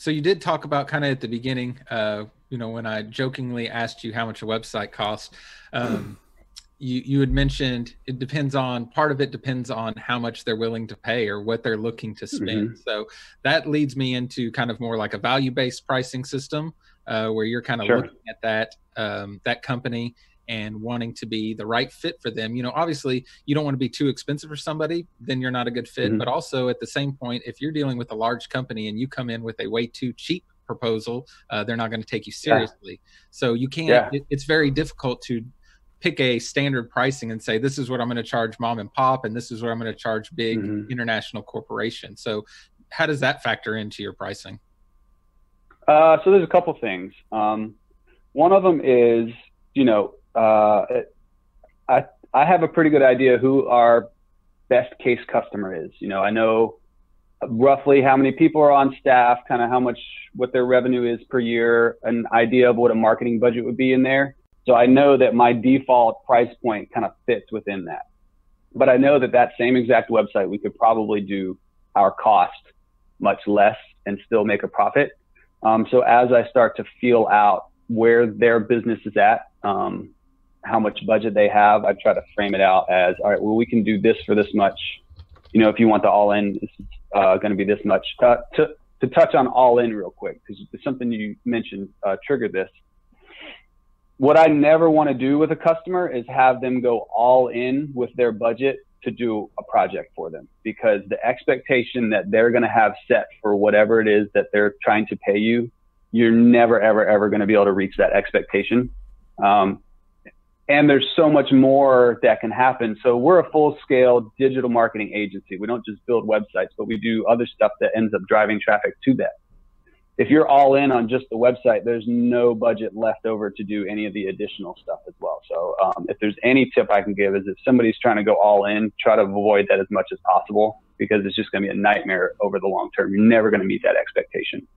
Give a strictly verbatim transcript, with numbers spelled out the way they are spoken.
So you did talk about kind of at the beginning, uh, you know, when I jokingly asked you how much a website costs, um, you, you had mentioned it depends on, part of it depends on how much they're willing to pay or what they're looking to spend. Mm-hmm. So that leads me into kind of more like a value-based pricing system uh, where you're kind of sure. looking at that, um, that company and wanting to be the right fit for them. You know, obviously you don't want to be too expensive for somebody, then you're not a good fit. Mm-hmm. But also at the same point, if you're dealing with a large company and you come in with a way too cheap proposal, uh, they're not going to take you seriously. Yeah. So you can't, yeah. it, it's very difficult to pick a standard pricing and say, this is what I'm going to charge mom and pop, and this is what I'm going to charge big mm-hmm. international corporation. So how does that factor into your pricing? Uh, so there's a couple things. Um, one of them is, you know, Uh, I, I have a pretty good idea who our best case customer is. You know, I know roughly how many people are on staff, kind of how much, what their revenue is per year, an idea of what a marketing budget would be in there. So I know that my default price point kind of fits within that. But I know that that same exact website, we could probably do our cost much less and still make a profit. Um, so as I start to feel out where their business is at, um, how much budget they have, I try to frame it out as, all right, well, we can do this for this much. You know, if you want the all in, it's uh, going to be this much. Uh, to, to touch on all in real quick, because something you mentioned uh, triggered this. What I never want to do with a customer is have them go all in with their budget to do a project for them, because the expectation that they're going to have set for whatever it is that they're trying to pay you, you're never, ever, ever going to be able to reach that expectation. Um, and there's so much more that can happen. So we're a full scale digital marketing agency. We don't just build websites, but we do other stuff that ends up driving traffic to that. If you're all in on just the website, there's no budget left over to do any of the additional stuff as well. So, um, if there's any tip I can give is if somebody's trying to go all in, try to avoid that as much as possible, because it's just going to be a nightmare over the long term. You're never going to meet that expectation.